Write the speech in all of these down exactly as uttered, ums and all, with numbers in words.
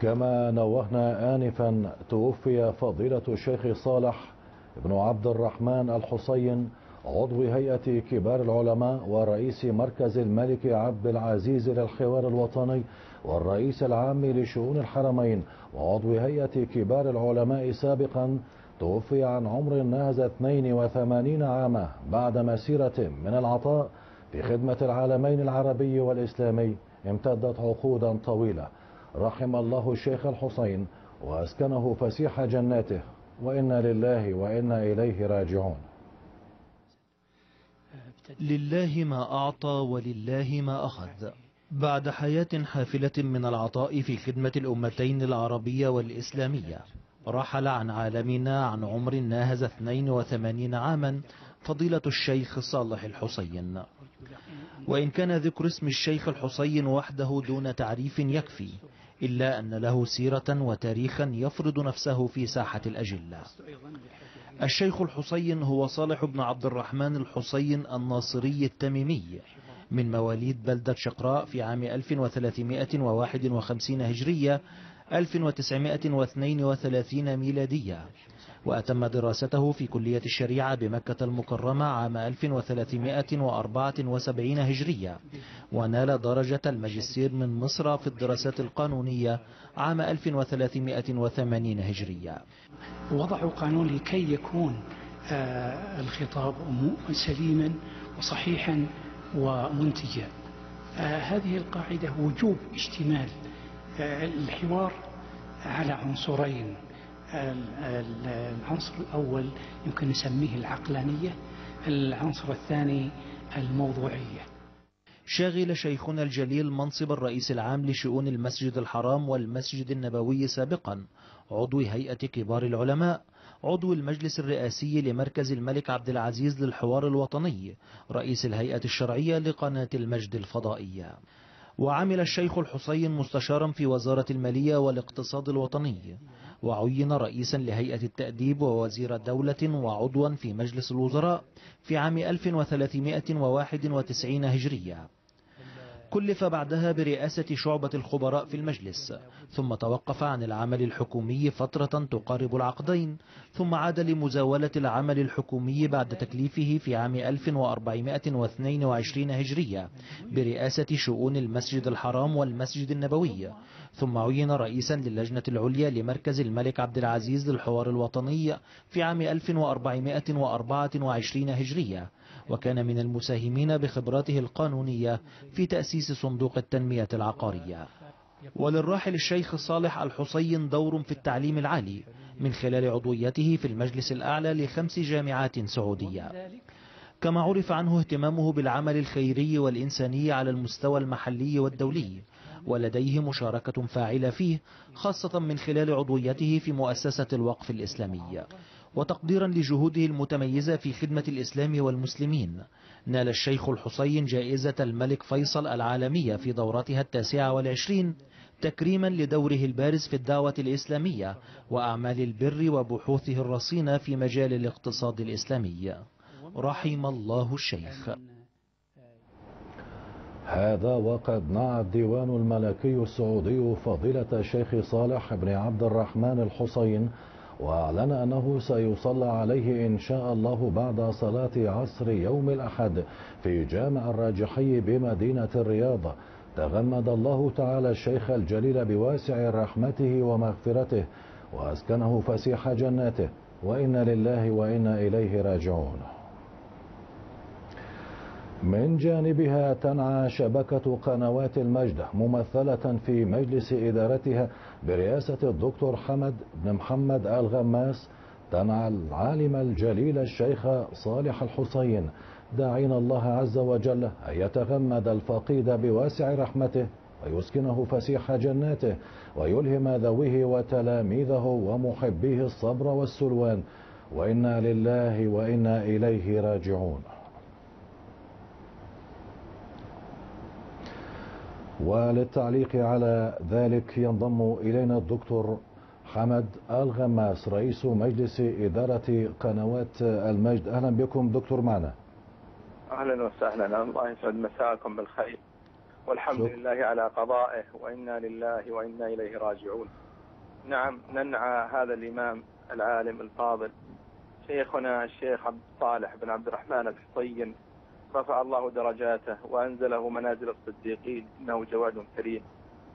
كما نوهنا آنفا توفي فضيلة الشيخ صالح ابن عبد الرحمن الحصين عضو هيئة كبار العلماء ورئيس مركز الملك عبد العزيز للحوار الوطني والرئيس العام لشؤون الحرمين وعضو هيئة كبار العلماء سابقا، توفي عن عمر ناهز اثنين وثمانين عاما بعد مسيرة من العطاء في خدمة العالمين العربي والإسلامي امتدت عقودا طويلة. رحم الله الشيخ الحصين وأسكنه فسيح جناته، وإنا لله وإنا إليه راجعون. لله ما أعطى ولله ما أخذ. بعد حياة حافلة من العطاء في خدمة الأمتين العربية والإسلامية، رحل عن عالمنا عن عمر ناهز اثنين وثمانين عاما فضيلة الشيخ صالح الحصين. وإن كان ذكر اسم الشيخ الحصين وحده دون تعريف يكفي، إلا أن له سيرة وتاريخا يفرض نفسه في ساحة الأجلة. الشيخ الحصين هو صالح بن عبد الرحمن الحصين الناصري التميمي من مواليد بلدة شقراء في عام ألف وثلاثمائة وواحد وخمسين هجرية ألف وتسعمائة واثنين وثلاثين ميلادية، وأتم دراسته في كلية الشريعة بمكة المكرمة عام ألف وثلاثمائة وأربعة وسبعين هجرية، ونال درجة الماجستير من مصر في الدراسات القانونية عام ألف وثلاثمائة وثمانين هجرية. وضعوا قانون لكي يكون الخطاب سليما وصحيحا ومنتجا. هذه القاعدة وجوب اشتمال الحوار على عنصرين، العنصر الأول يمكن نسميه العقلانية، العنصر الثاني الموضوعية. شغل شيخنا الجليل منصب الرئيس العام لشؤون المسجد الحرام والمسجد النبوي سابقا، عضو هيئة كبار العلماء، عضو المجلس الرئاسي لمركز الملك عبد العزيز للحوار الوطني، رئيس الهيئة الشرعية لقناة المجد الفضائية. وعمل الشيخ الحصين مستشارا في وزارة المالية والاقتصاد الوطني، وعين رئيسا لهيئة التأديب ووزير دولة وعضوا في مجلس الوزراء في عام ألف وثلاثمائة وواحد وتسعين هجرية. كلف بعدها برئاسة شعبة الخبراء في المجلس، ثم توقف عن العمل الحكومي فترة تقارب العقدين، ثم عاد لمزاولة العمل الحكومي بعد تكليفه في عام ألف وأربعمائة واثنين وعشرين هجرية برئاسة شؤون المسجد الحرام والمسجد النبوي، ثم عين رئيسا للجنة العليا لمركز الملك عبد العزيز للحوار الوطني في عام ألف وأربعمائة وأربعة وعشرين هجرية، وكان من المساهمين بخبراته القانونية في تأسيس صندوق التنمية العقارية. وللراحل الشيخ صالح الحصين دور في التعليم العالي من خلال عضويته في المجلس الأعلى لخمس جامعات سعودية. كما عرف عنه اهتمامه بالعمل الخيري والإنساني على المستوى المحلي والدولي، ولديه مشاركة فاعلة فيه خاصة من خلال عضويته في مؤسسة الوقف الإسلامية. وتقديرا لجهوده المتميزة في خدمة الإسلام والمسلمين، نال الشيخ الحصين جائزة الملك فيصل العالمية في دورتها التاسعة والعشرين تكريما لدوره البارز في الدعوة الإسلامية وأعمال البر وبحوثه الرصينة في مجال الاقتصاد الإسلامي. رحم الله الشيخ. هذا وقد نعى الديوان الملكي السعودي فضيلة الشيخ صالح بن عبد الرحمن الحصين، وأعلن أنه سيصلى عليه إن شاء الله بعد صلاة عصر يوم الأحد في جامع الراجحي بمدينة الرياض. تغمد الله تعالى الشيخ الجليل بواسع رحمته ومغفرته وأسكنه فسيح جناته، وإنا لله وإنا إليه راجعون. من جانبها تنعى شبكة قنوات المجد ممثلة في مجلس إدارتها برئاسة الدكتور حمد بن محمد الغماس تنعى العالم الجليل الشيخ صالح الحصين، داعين الله عز وجل أن يتغمد الفقيد بواسع رحمته ويسكنه فسيح جناته ويلهم ذويه وتلاميذه ومحبيه الصبر والسلوان، وإنا لله وإنا إليه راجعون. وللتعليق على ذلك ينضم إلينا الدكتور حمد الغماس رئيس مجلس إدارة قنوات المجد. أهلا بكم دكتور معنا. أهلا وسهلا، الله يسعد مساءكم بالخير والحمد لله على قضائه وإنا لله وإنا إليه راجعون. نعم ننعى هذا الإمام العالم الفاضل شيخنا الشيخ صالح بن عبد الرحمن الحصين رفع الله درجاته وأنزله منازل الصديقين، إنه جواد كريم،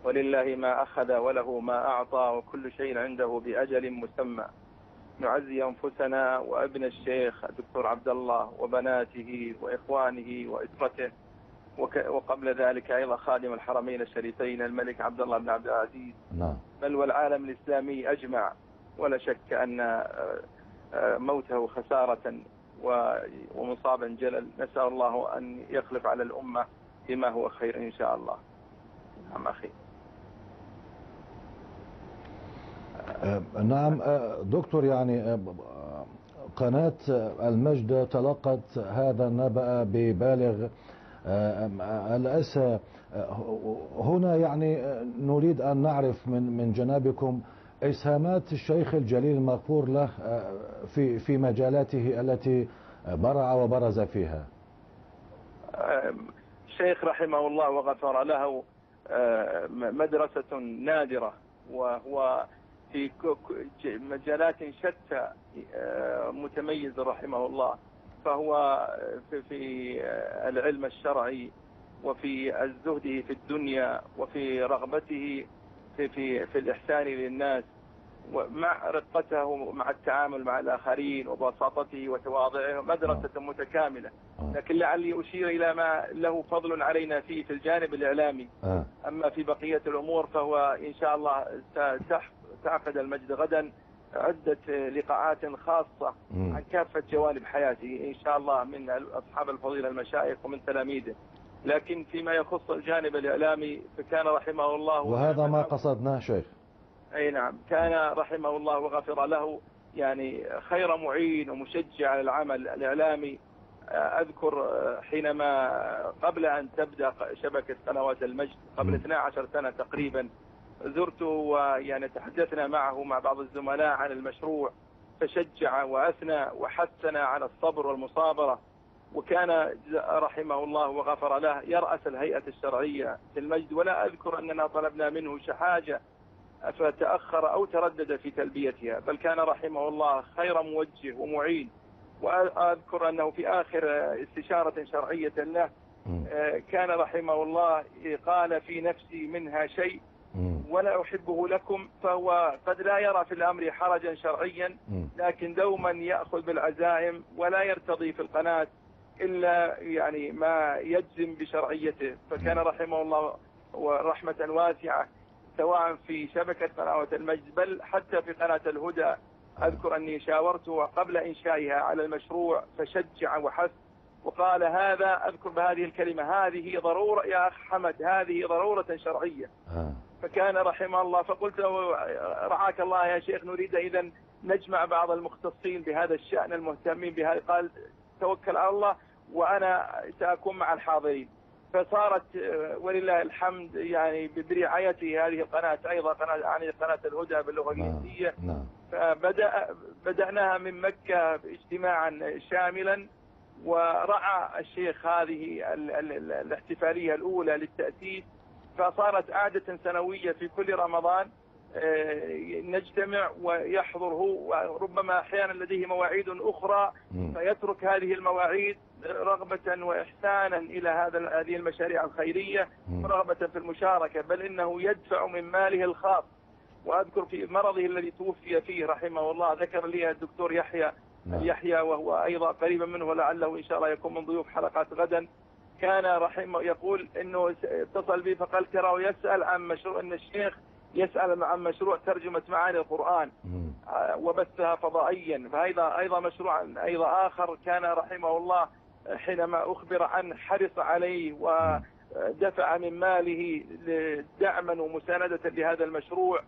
ولله ما أخذ وله ما أعطى، وكل شيء عنده بأجل مسمى. نعزي أنفسنا وابن الشيخ الدكتور عبد الله وبناته وإخوانه وإسرته، وقبل ذلك أيضا خادم الحرمين الشريفين الملك عبد الله بن عبد العزيز، بل والعالم الإسلامي أجمع. ولا شك أن موته خسارة ومصابا جلل، نسأل الله أن يخلف على الأمة بما هو خير إن شاء الله. نعم أخي. نعم دكتور، يعني قناة المجد تلقت هذا النبأ ببالغ الأسى. هنا يعني نريد أن نعرف من من جنابكم إسهامات الشيخ الجليل المغفور له في في مجالاته التي برع وبرز فيها. الشيخ رحمه الله وغفر له مدرسة نادرة، وهو في مجالات شتى متميز رحمه الله، فهو في العلم الشرعي وفي زهده في الدنيا وفي رغبته في في في الإحسان للناس، ومع رقته مع التعامل مع الآخرين وبساطته وتواضعه، مدرسة متكاملة. لكن لعلي أشير إلى ما له فضل علينا فيه في الجانب الإعلامي. أما في بقية الأمور فهو إن شاء الله تعقد المجد غدا عدة لقاءات خاصة عن كافة جوانب حياته إن شاء الله، من أصحاب الفضيلة المشايخ ومن تلاميذه. لكن فيما يخص الجانب الإعلامي فكان رحمه الله، وهذا ما قصدناه شيخ. أي نعم، كان رحمه الله وغفر له يعني خير معين ومشجع على العمل الإعلامي. أذكر حينما قبل أن تبدأ شبكة قنوات المجد قبل اثنتي عشرة سنة تقريبا زرته، ويعني تحدثنا معه مع بعض الزملاء عن المشروع، فشجع وأثنى وحثنا على الصبر والمصابرة. وكان رحمه الله وغفر له يرأس الهيئة الشرعية في المجد، ولا أذكر أننا طلبنا منه حاجة فتأخر أو تردد في تلبيتها، بل كان رحمه الله خير موجه ومعين. وأذكر أنه في آخر استشارة شرعية له كان رحمه الله قال في نفسي منها شيء ولا أحبه لكم، فهو قد لا يرى في الأمر حرجا شرعيا، لكن دوما يأخذ بالعزائم ولا يرتضي في القناة إلا يعني ما يجزم بشرعيته. فكان رحمه الله ورحمة واسعة سواء في شبكة قناة المجد بل حتى في قناة الهدى. أذكر أني شاورته قبل إنشائها على المشروع فشجع وحث وقال هذا، أذكر بهذه الكلمة، هذه ضرورة يا أخ حمد، هذه ضرورة شرعية. فكان رحمه الله، فقلت له رعاك الله يا شيخ، نريد إذا نجمع بعض المختصين بهذا الشأن المهتمين بهذا. قال توكل على الله وأنا سأكون مع الحاضرين. فصارت ولله الحمد يعني برعايتي هذه القناة، أيضا قناة عن قناة الهدى باللغة الإنجليزية، فبدأ بدأناها من مكة اجتماعا شاملا، ورعى الشيخ هذه ال ال ال الاحتفالية الأولى للتأسيس، فصارت عادة سنوية في كل رمضان نجتمع ويحضر هو، وربما أحيانا لديه مواعيد أخرى فيترك هذه المواعيد رغبة وإحسانا إلى هذا هذه المشاريع الخيرية، رغبة في المشاركة، بل إنه يدفع من ماله الخاص. وأذكر في مرضه الذي توفي فيه رحمه الله ذكر لي الدكتور يحيى يحيى وهو أيضا قريبا منه، ولعله إن شاء الله يكون من ضيوف حلقات غدا. كان رحمه يقول إنه اتصل بي فقال ترى يسأل عن مشروع، إن الشيخ يسأل عن مشروع ترجمة معاني القرآن وبثها فضائيا. فهذا أيضا مشروع أيضا آخر كان رحمه الله حينما أخبر عنه حرص عليه ودفع من ماله دعما ومساندة لهذا المشروع،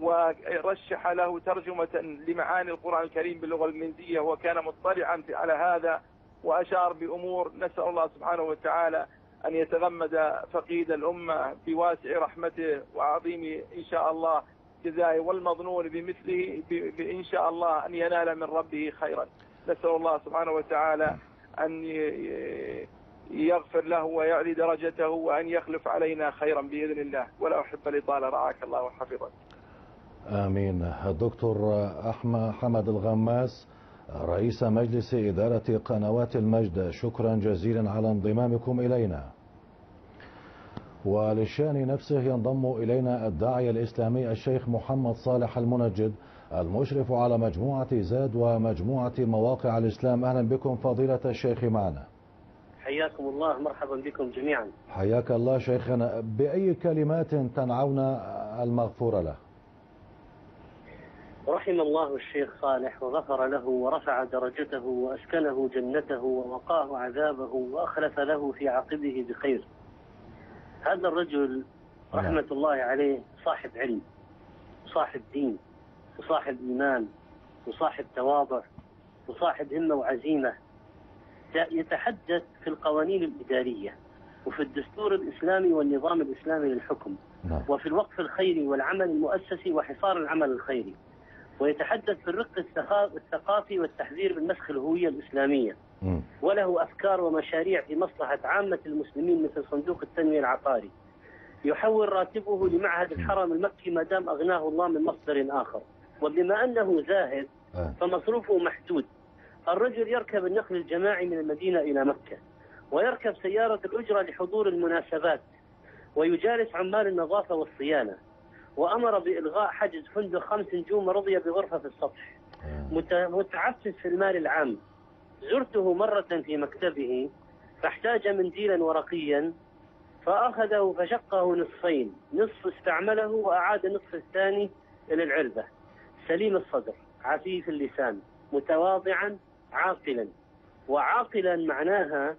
ورشح له ترجمة لمعاني القرآن الكريم باللغة الإنجليزية، وكان مطلعا على هذا وأشار بأمور. نسأل الله سبحانه وتعالى أن يتغمد فقيد الأمة بواسع رحمته وعظيم إن شاء الله جزائه، والمظنون بمثله إن شاء الله أن ينال من ربه خيرا. نسأل الله سبحانه وتعالى أن يغفر له ويعلي درجته وأن يخلف علينا خيرا بإذن الله، ولا أحب الإطالة. رعاك الله وحفظك. آمين. الدكتور أحمد حمد الغماس رئيس مجلس إدارة قنوات المجد، شكرا جزيلا على انضمامكم إلينا. وللشأن نفسه ينضم إلينا الداعية الإسلامي الشيخ محمد صالح المنجد المشرف على مجموعة زاد ومجموعة مواقع الاسلام. اهلا بكم فضيلة الشيخ معنا. حياكم الله، مرحبا بكم جميعا. حياك الله شيخنا. بأي كلمات تنعون المغفور له؟ رحم الله الشيخ صالح وغفر له ورفع درجته وأسكنه جنته ووقاه عذابه وأخلف له في عقبه بخير. هذا الرجل رحمة الله عليه صاحب علم، صاحب دين، وصاحب إيمان، وصاحب تواضع، وصاحب همة وعزيمة. يتحدث في القوانين الإدارية وفي الدستور الإسلامي والنظام الإسلامي للحكم وفي الوقف الخيري والعمل المؤسسي وحصار العمل الخيري، ويتحدث في الرق الثقافي والتحذير من مسخ الهوية الإسلامية، وله أفكار ومشاريع في مصلحة عامة المسلمين مثل صندوق التنمية العقاري. يحول راتبه لمعهد الحرم المكي ما دام أغناه الله من مصدر آخر، وبما أنه زاهد فمصروفه محدود. الرجل يركب النقل الجماعي من المدينة إلى مكة، ويركب سيارة الأجرة لحضور المناسبات، ويجالس عمال النظافة والصيانة، وأمر بإلغاء حجز فندق خمس نجوم رضي بغرفة في السطح. متعفف في المال العام. زرته مرة في مكتبه فاحتاج منديلا ورقيا فأخذه فشقه نصفين، نصف استعمله وأعاد نصف الثاني إلى العلبة. سليم الصدر، عفيف اللسان، متواضعا، عاقلا. وعاقلا معناها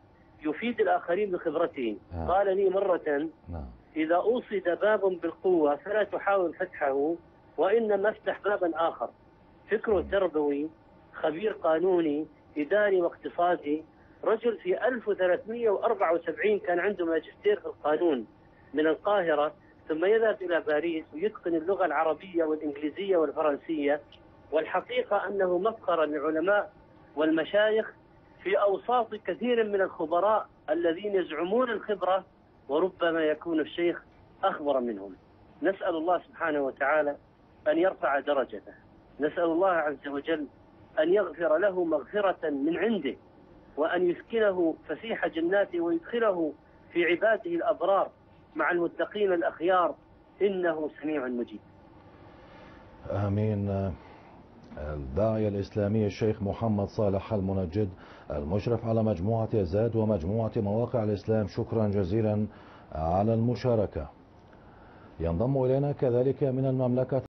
يفيد الآخرين بخبرته. آه. قال لي مرة: آه. إذا أوصد باب بالقوة فلا تحاول فتحه، وإنما افتح بابا آخر. فكره تربوي، خبير قانوني، إداري واقتصادي. رجل في ألف وثلاثمئة وأربعة وسبعين كان عنده ماجستير في القانون من القاهرة، ثم يذهب إلى باريس ويتقن اللغة العربية والإنجليزية والفرنسية. والحقيقة أنه مفخر للعلماء والمشايخ في أوساط كثير من الخبراء الذين يزعمون الخبرة وربما يكون الشيخ أخبر منهم. نسأل الله سبحانه وتعالى أن يرفع درجته، نسأل الله عز وجل أن يغفر له مغفرة من عنده، وأن يسكنه فسيح جناته، ويدخله في عباده الأبرار مع المتقين الأخيار، إنه سميع مجيب. آمين. الداعية الإسلامي الشيخ محمد صالح المنجد المشرف على مجموعة زاد ومجموعة مواقع الإسلام، شكرا جزيلا على المشاركة. ينضم إلينا كذلك من المملكة